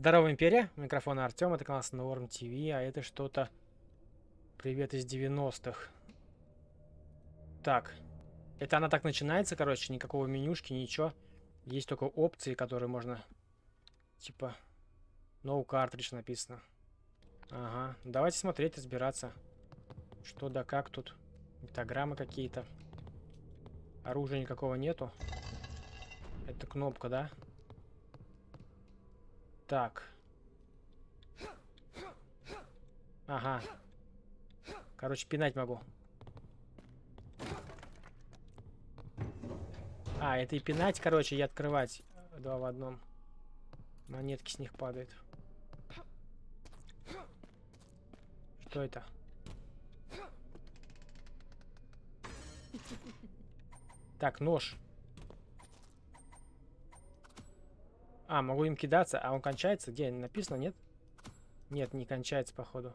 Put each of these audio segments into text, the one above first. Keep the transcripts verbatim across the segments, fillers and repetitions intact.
Здорово, Империя. Микрофон Артем. Это канал Норм ти ви. А это что-то... Привет из девяностых. Так. Это она так начинается, короче. Никакого менюшки, ничего. Есть только опции, которые можно... Типа... No cartridge написано. Ага. Давайте смотреть, разбираться. Что да как тут. Пентаграммы какие-то. Оружия никакого нету. Это кнопка, да? Так. Ага. Короче, пинать могу. А, это и пинать, короче, и открывать. Два в одном. Монетки с них падают. Что это? Так, нож. А, могу им кидаться. А он кончается? Где? Написано, нет? Нет, не кончается, походу.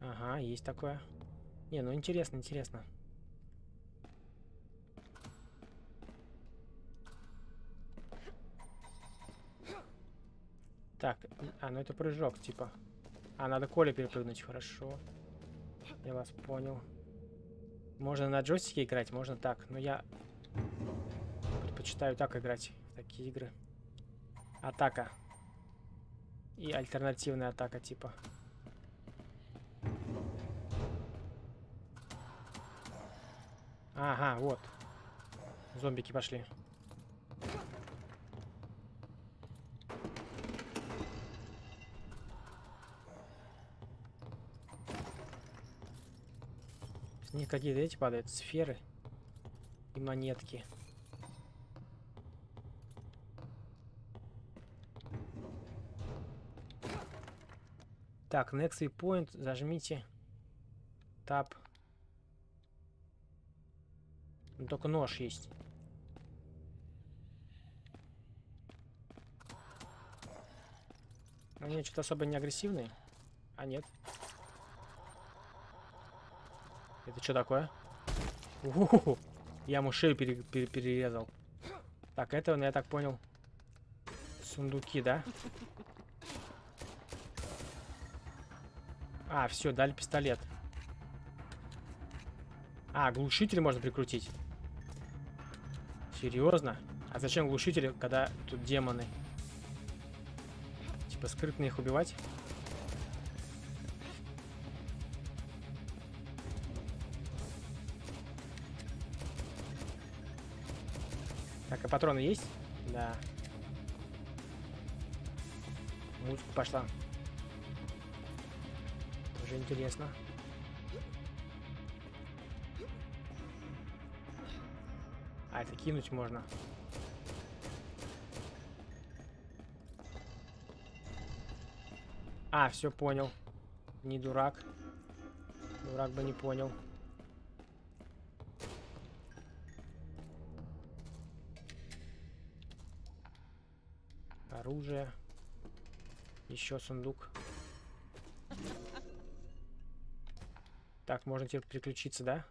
Ага, есть такое. Не, ну интересно, интересно. Так, а, ну это прыжок, типа. А, надо Коля перепрыгнуть, хорошо. Я вас понял. Можно на джойстике играть, можно так. Но я предпочитаю так играть в такие игры. Атака. И альтернативная атака, типа. Ага, вот. Зомбики пошли. Какие-то эти падают, сферы и монетки. Так, next point, зажмите тап. Только нож есть. Они что-то особо не агрессивные. А нет. Это что такое? У-ху-ху. Я ему шею пере пере перерезал. Так, это, я так понял, сундуки, да? А, все, дали пистолет. А, глушитель можно прикрутить. Серьезно? А зачем глушитель, когда тут демоны? Типа скрытно их убивать? Так, а патроны есть? Да. Музыка пошла. Тоже интересно. А, это кинуть можно. А, все понял. Не дурак. Дурак бы не понял. Оружие. Еще сундук. Так, можно теперь переключиться, да?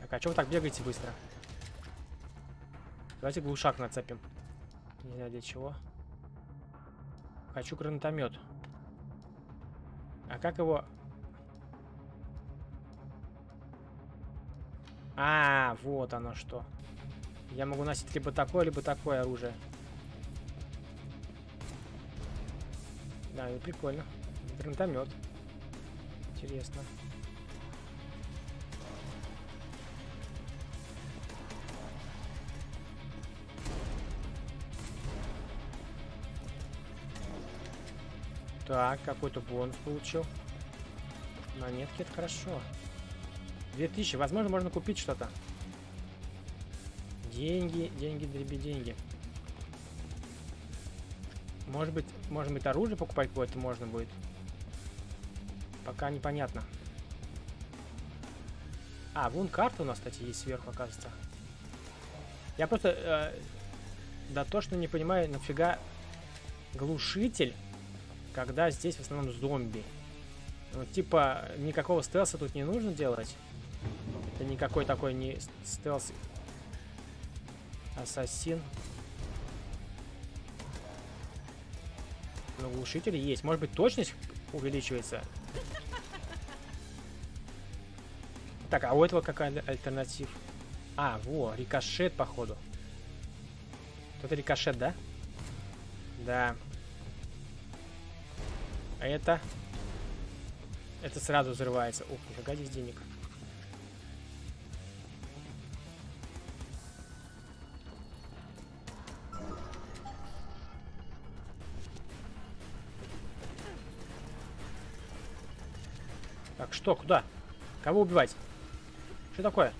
Так, а чего вы так бегаете быстро? Давайте глушак нацепим. Не знаю для чего. Хочу гранатомет. А как его... А, вот оно что. Я могу носить либо такое, либо такое оружие. Да, и прикольно. Гранатомет. Интересно. Так, какой-то бонус получил. Монетки, это хорошо. две тысячи. Возможно, можно купить что-то. Деньги, деньги, дреби, деньги. Может быть, может быть, оружие покупать какое-то можно будет. Пока непонятно. А, вон карта у нас, кстати, есть сверху, оказывается. Я просто э, дотошно не понимаю, нафига глушитель, когда здесь в основном зомби. Ну, типа, никакого стелса тут не нужно делать. Это никакой такой не стелс. Ассасин. Но глушитель есть. Может быть, точность увеличивается. Так, а у этого какая альтернатива? А, во, рикошет, походу. Тут рикошет, да? Да. А это... Это сразу взрывается. Ух, нифига здесь денег. Так, что? Куда? Кого убивать? Что такое?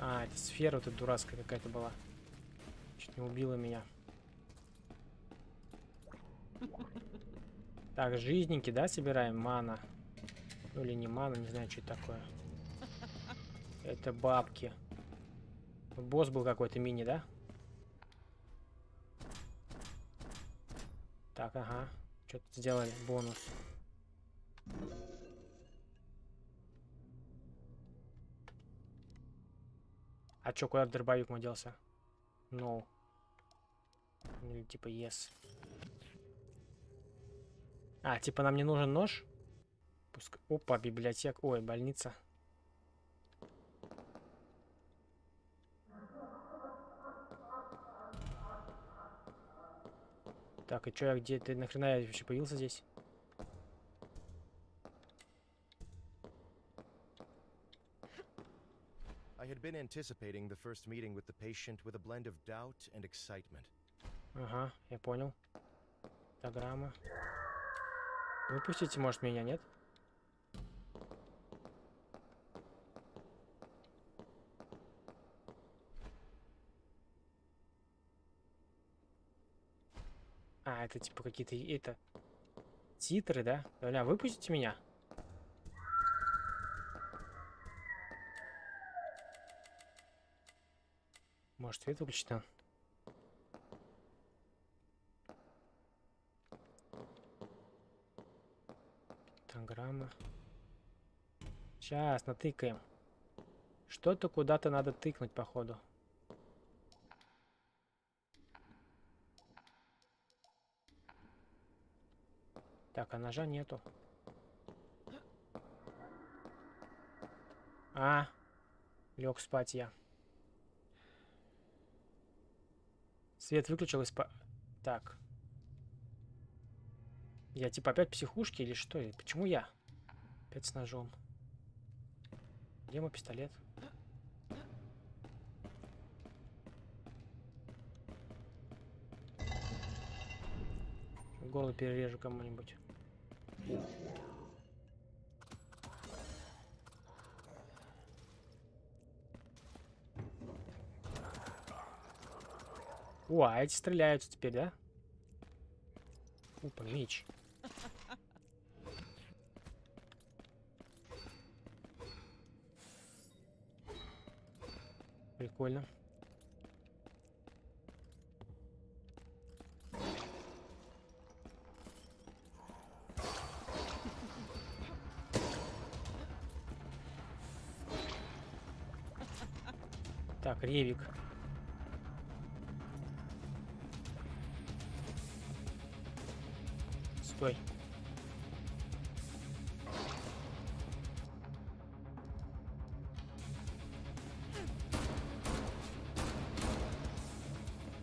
А, это сфера вот эта дурацкая какая-то была. Чуть не убила меня. Так, жизненьки, да, собираем? Мана. Ну или не мана, не знаю, что это такое. Это бабки. Босс был какой-то мини, да? Так, ага. Что-то сделали. Бонус. А чё, куда дробовик мой делся? No. Или типа yes. А, типа нам не нужен нож? Пускай... Опа, библиотека. Ой, больница. Так, и чё я где? Ты нахрена я вообще появился здесь? Ага, я понял. Программа. Выпустите, может, меня, нет? А, это типа какие-то... Это... Титры, да? Ля, выпустите меня. Может, свет выключено? Программа. Сейчас натыкаем. Что-то куда-то надо тыкнуть, походу. Так, а ножа нету. А, лег спать я. Свет выключилась по... Так. Я типа опять психушки или что? Почему я? Опять с ножом. Где мой пистолет? Горло перережу кому-нибудь. О, а эти стреляются теперь, да? Опа, меч. Прикольно. Так, ревик. Стой.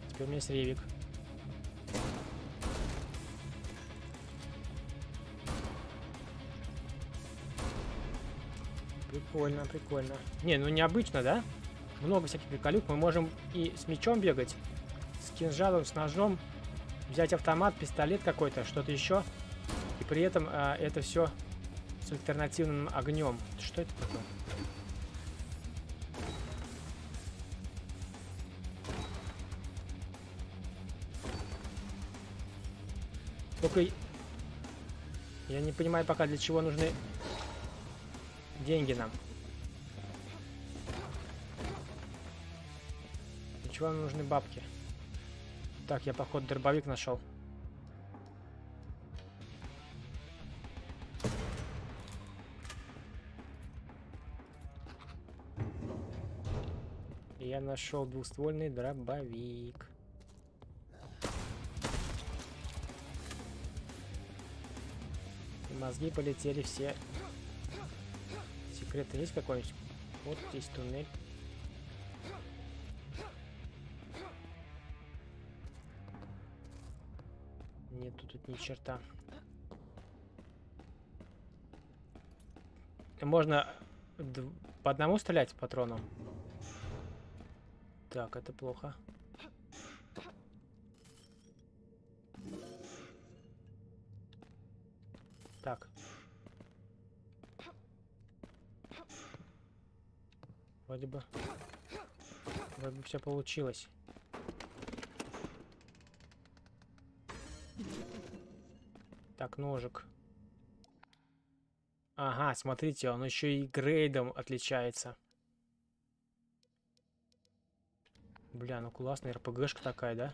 Теперь у меня есть ревик. Прикольно, прикольно. Не, ну необычно, да? Много всяких приколюк. Мы можем и с мечом бегать, с кинжалом, с ножом, взять автомат, пистолет какой-то, что-то еще. И при этом а, это все с альтернативным огнем. Что это такое? Только я не понимаю пока, для чего нужны деньги нам. чего нам нужны бабки? Так, я, походу, дробовик нашел. Я нашел двуствольный дробовик. И мозги полетели все. Секреты есть какой-нибудь? Вот здесь туннель. Нету тут ни черта. Можно по одному стрелять патрону. Так, это плохо. Так. Вроде бы... Вроде бы все получилось. Так, ножик. Ага, смотрите, он еще и грейдом отличается. Бля, ну классная РПГшка такая, да?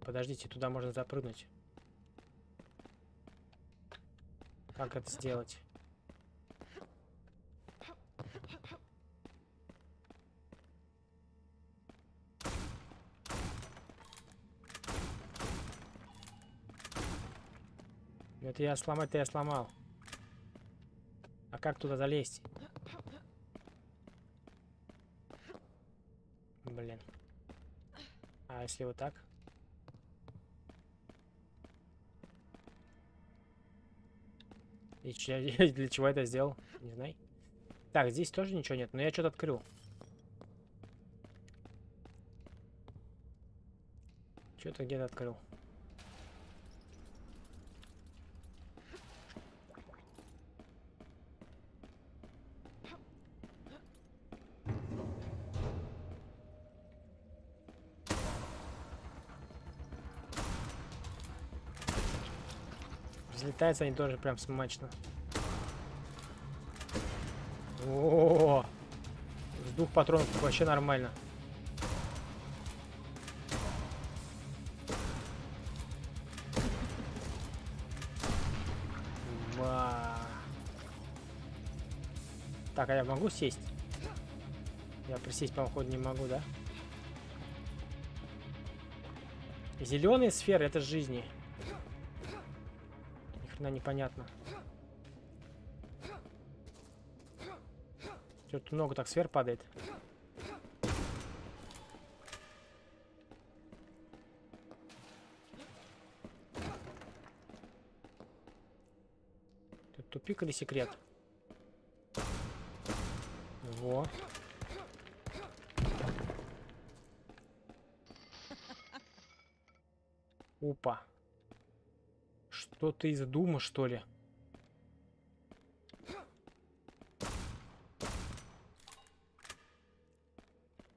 Подождите, туда можно запрыгнуть. Как это сделать? Это я сломал, это я сломал. А как туда залезть? Блин. А если вот так? И че, для чего это сделал? Не знаю. Так, здесь тоже ничего нет, но я что-то открыл. Что-то где-то открыл. Взлетаются они тоже прям смачно. О-о-о! С двух патронов вообще нормально. Ба. Так, а я могу сесть? Я присесть, по-моему, не могу, да? Зеленые сферы — это жизни. Непонятно. Тут много так сфер падает. Тут тупик или секрет? Во. Опа. Что-то из Дума, что ли?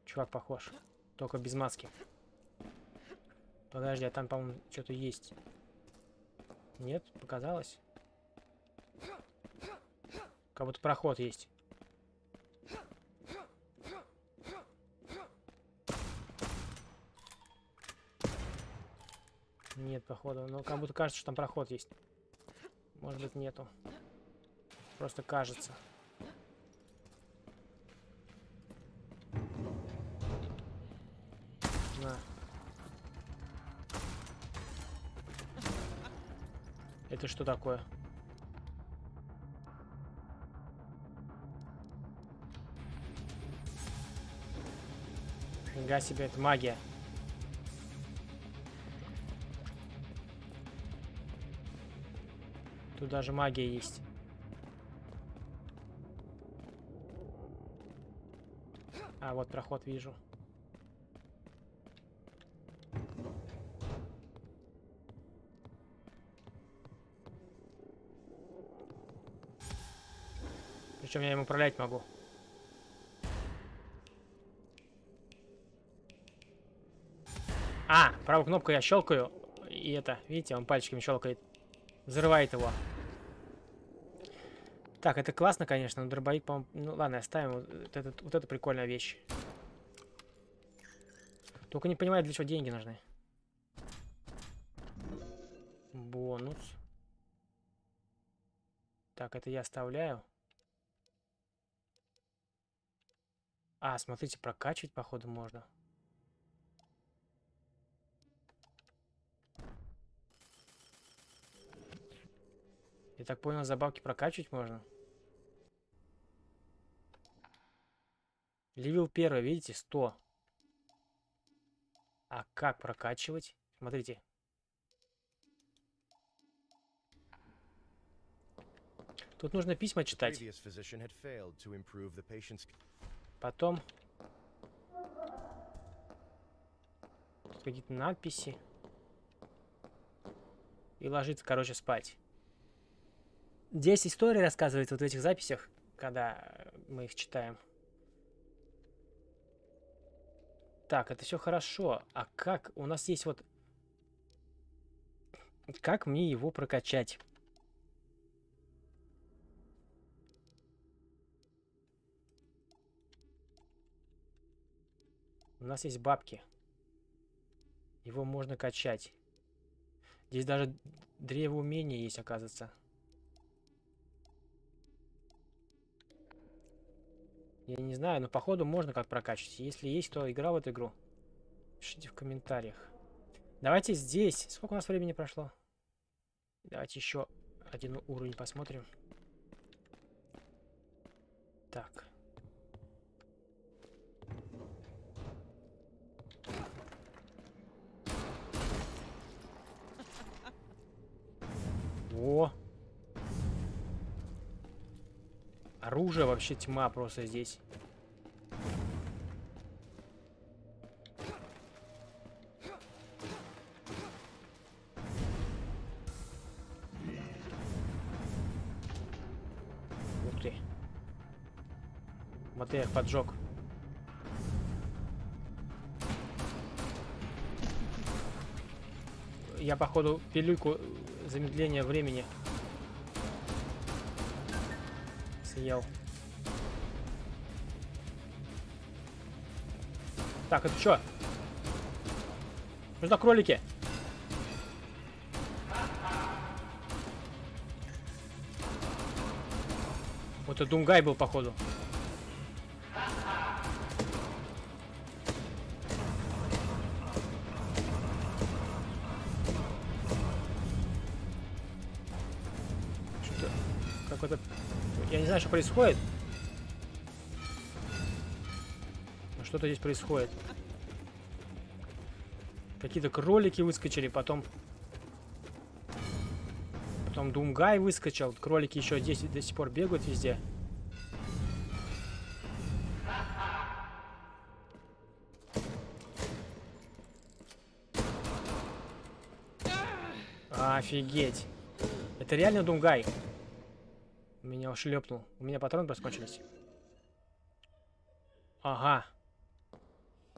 Чувак похож. Только без маски. Подожди, а там, по-моему, что-то есть. Нет? Показалось? Как будто проход есть. Нет, походу. Но как будто кажется, что там проход есть. Может быть, нету. Просто кажется. На. Это что такое? Фига себе, это магия. Тут даже магия есть. А, вот проход вижу. Причем я им управлять могу. А, правой кнопкой я щелкаю. И это, видите, он пальчиками щелкает. Взрывает его. Так, это классно, конечно, но дробовик, по-моему... Ну, ладно, оставим вот, этот, вот эту прикольную вещь. Только не понимаю, для чего деньги нужны. Бонус. Так, это я оставляю. А, смотрите, прокачивать, походу, можно. Я так понял, за бабки прокачивать можно. Левел первый, видите, сто. А как прокачивать? Смотрите. Тут нужно письма читать. Потом какие-то надписи. И ложиться, короче, спать. Здесь история рассказывается вот в этих записях, когда мы их читаем. Так, это все хорошо. А как? У нас есть вот... Как мне его прокачать? У нас есть бабки. Его можно качать. Здесь даже древо умения есть, оказывается. Я не знаю, но походу можно как прокачать. Если есть, кто играл в эту игру, пишите в комментариях. Давайте здесь. Сколько у нас времени прошло? Давайте еще один уровень посмотрим. Так. О! Оружие вообще тьма просто здесь. Ух ты. Вот я их поджег. Я, походу, пилюйку замедления времени съел. Так, это что? Что за кролики? Вот это Думгай был, походу. Что-то какой-то... Я не знаю, что происходит. Но что-то здесь происходит. Какие-то кролики выскочили, потом... Потом Думгай выскочил. Кролики еще здесь до сих пор бегают везде. Офигеть. Это реально Думгай. Меня ушлепнул. У меня патроны просто кончились. Ага.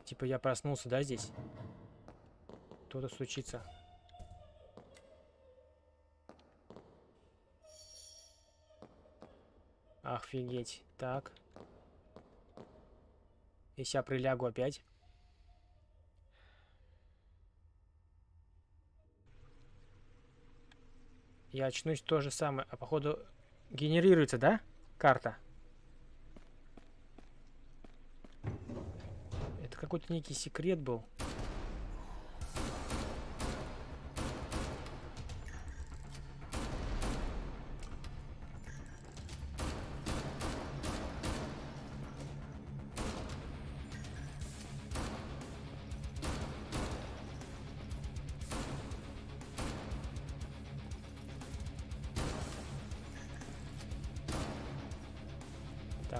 Типа я проснулся, да, здесь? Кто-то стучится. Офигеть. Так. Если я прилягу опять. Я очнусь то же самое. А походу... Генерируется, да? Карта. Это какой-то некий секрет был.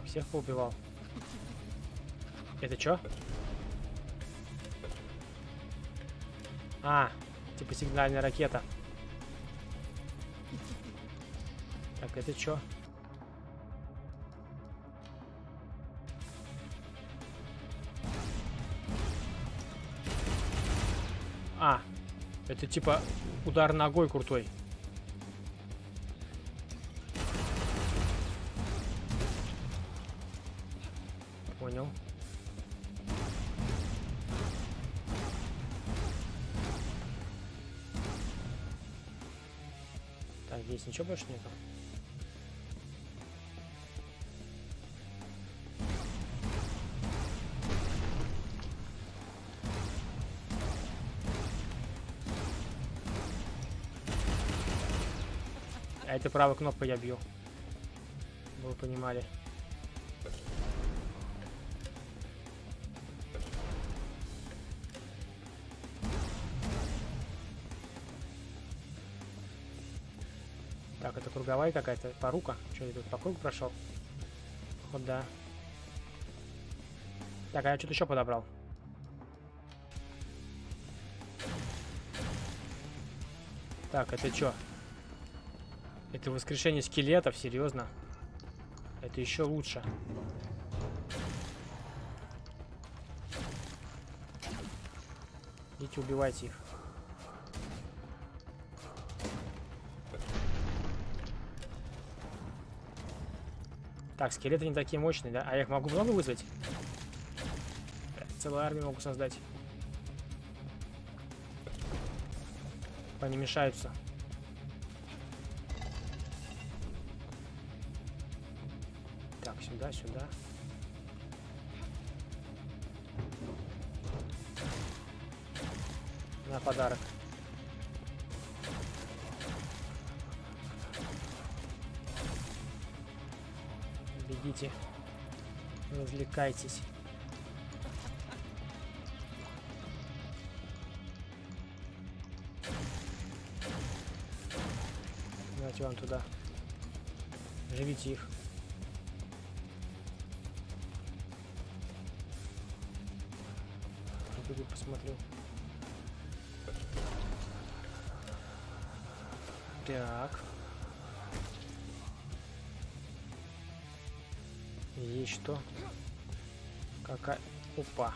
Всех поубивал. Это чё? А, типа сигнальная ракета. Так, это чё? А, это типа удар ногой крутой. Надеюсь, ничего больше нету. А это правой кнопкой я бью. Вы понимали. Так, это круговая какая-то порука. Что я тут по кругу прошел? Вот да. Так, а я что-то еще подобрал. Так, это что? Это воскрешение скелетов, серьезно? Это еще лучше. Идите убивайте их. Так, скелеты не такие мощные, да? А я их могу много вызвать? Целую армию могу создать. Они мешаются. Так, сюда, сюда. На подарок. Бегите, развлекайтесь. Давайте вам туда. Живите их. Побегу, посмотрю. Так. Есть что? Какая... Опа.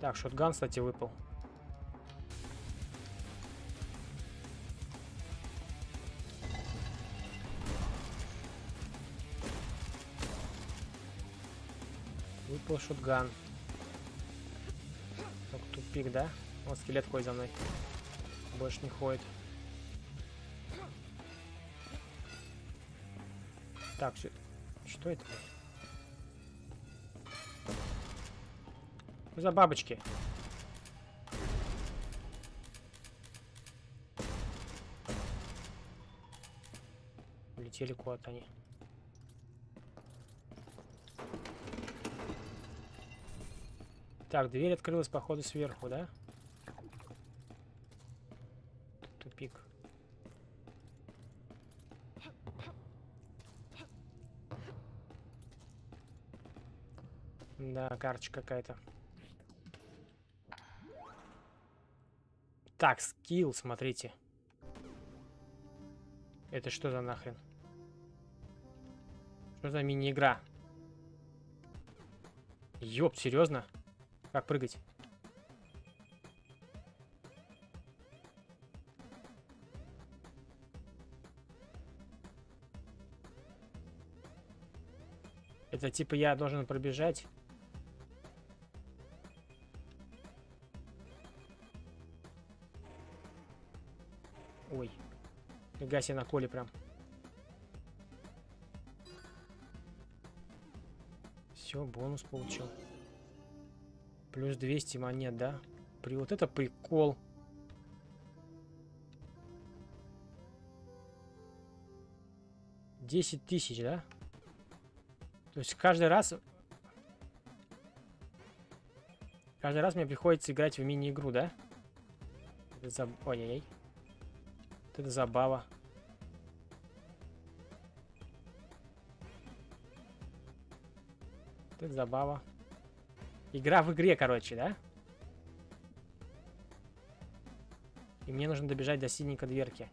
Так, шотган, кстати, выпал. Выпал шотган. Так, тупик, да? Вот скелет ходит за мной. Больше не ходит. Так, все. Что это? За бабочки. Улетели куда-то они. Так, дверь открылась, походу, сверху, да? Тупик. Да, карточка какая-то. Так, скилл, смотрите. Это что за нахрен? Что за мини-игра? Ёпт, серьезно? Как прыгать? Это типа я должен пробежать? Ой, фига себе на коле прям. Все, бонус получил. Плюс двести монет, да? При вот это прикол. десять тысяч, да? То есть каждый раз... Каждый раз мне приходится играть в мини-игру, да? Это заб... Ой-ой-ой. Это забава. Это забава. Игра в игре, короче, да? И мне нужно добежать до синенькой дверки.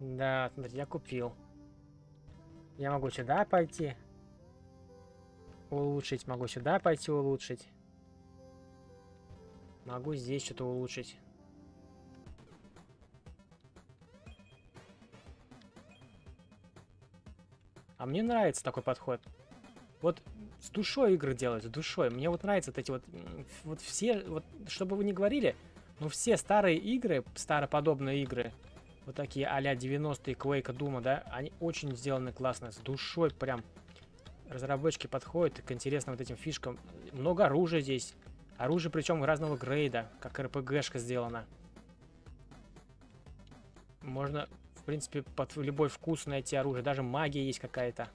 Да, смотри, я купил. Я могу сюда пойти. Улучшить. Могу сюда пойти улучшить. Могу здесь что-то улучшить. А мне нравится такой подход. Вот с душой игры делают, с душой. Мне вот нравятся вот эти вот... Вот все... Вот, что бы вы ни говорили, но все старые игры, староподобные игры, вот такие а-ля девяностые, Quake, Doom, да, они очень сделаны классно, с душой прям. Разработчики подходят к интересным вот этим фишкам. Много оружия здесь. Оружие причем разного грейда, как РПГшка сделана. Можно, в принципе, под любой вкус найти оружие. Даже магия есть какая-то.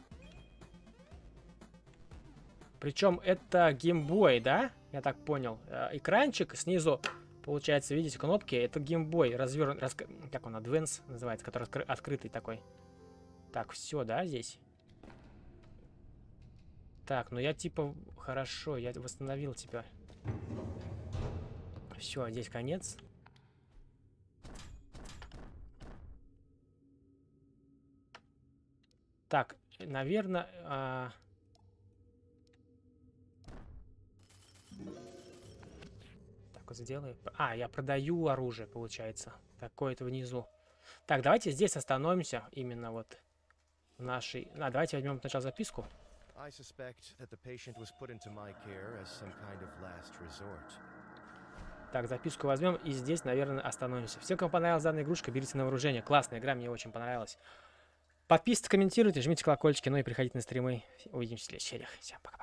Причем это Game Boy, да? Я так понял. Экранчик снизу, получается, видите, кнопки. Это Game Boy. Развернут, раск... как он, Advance называется, который откры... открытый такой. Так, все, да, здесь? Так, ну я типа... Хорошо, я восстановил тебя. Все, здесь конец. Так, наверное... А... Так вот сделаю. А, я продаю оружие, получается. Такое-то внизу. Так, давайте здесь остановимся. Именно вот в нашей... А, давайте возьмем сначала записку. I suspect that the patient was put into my care as some kind of last resort. Так, записку возьмем и здесь, наверное, остановимся. Всем, кому понравилась данная игрушка, берите на вооружение. Классная игра, мне очень понравилась. Подписывайтесь, комментируйте, жмите колокольчики, ну и приходите на стримы. Увидимся в следующих сериях. Всем пока.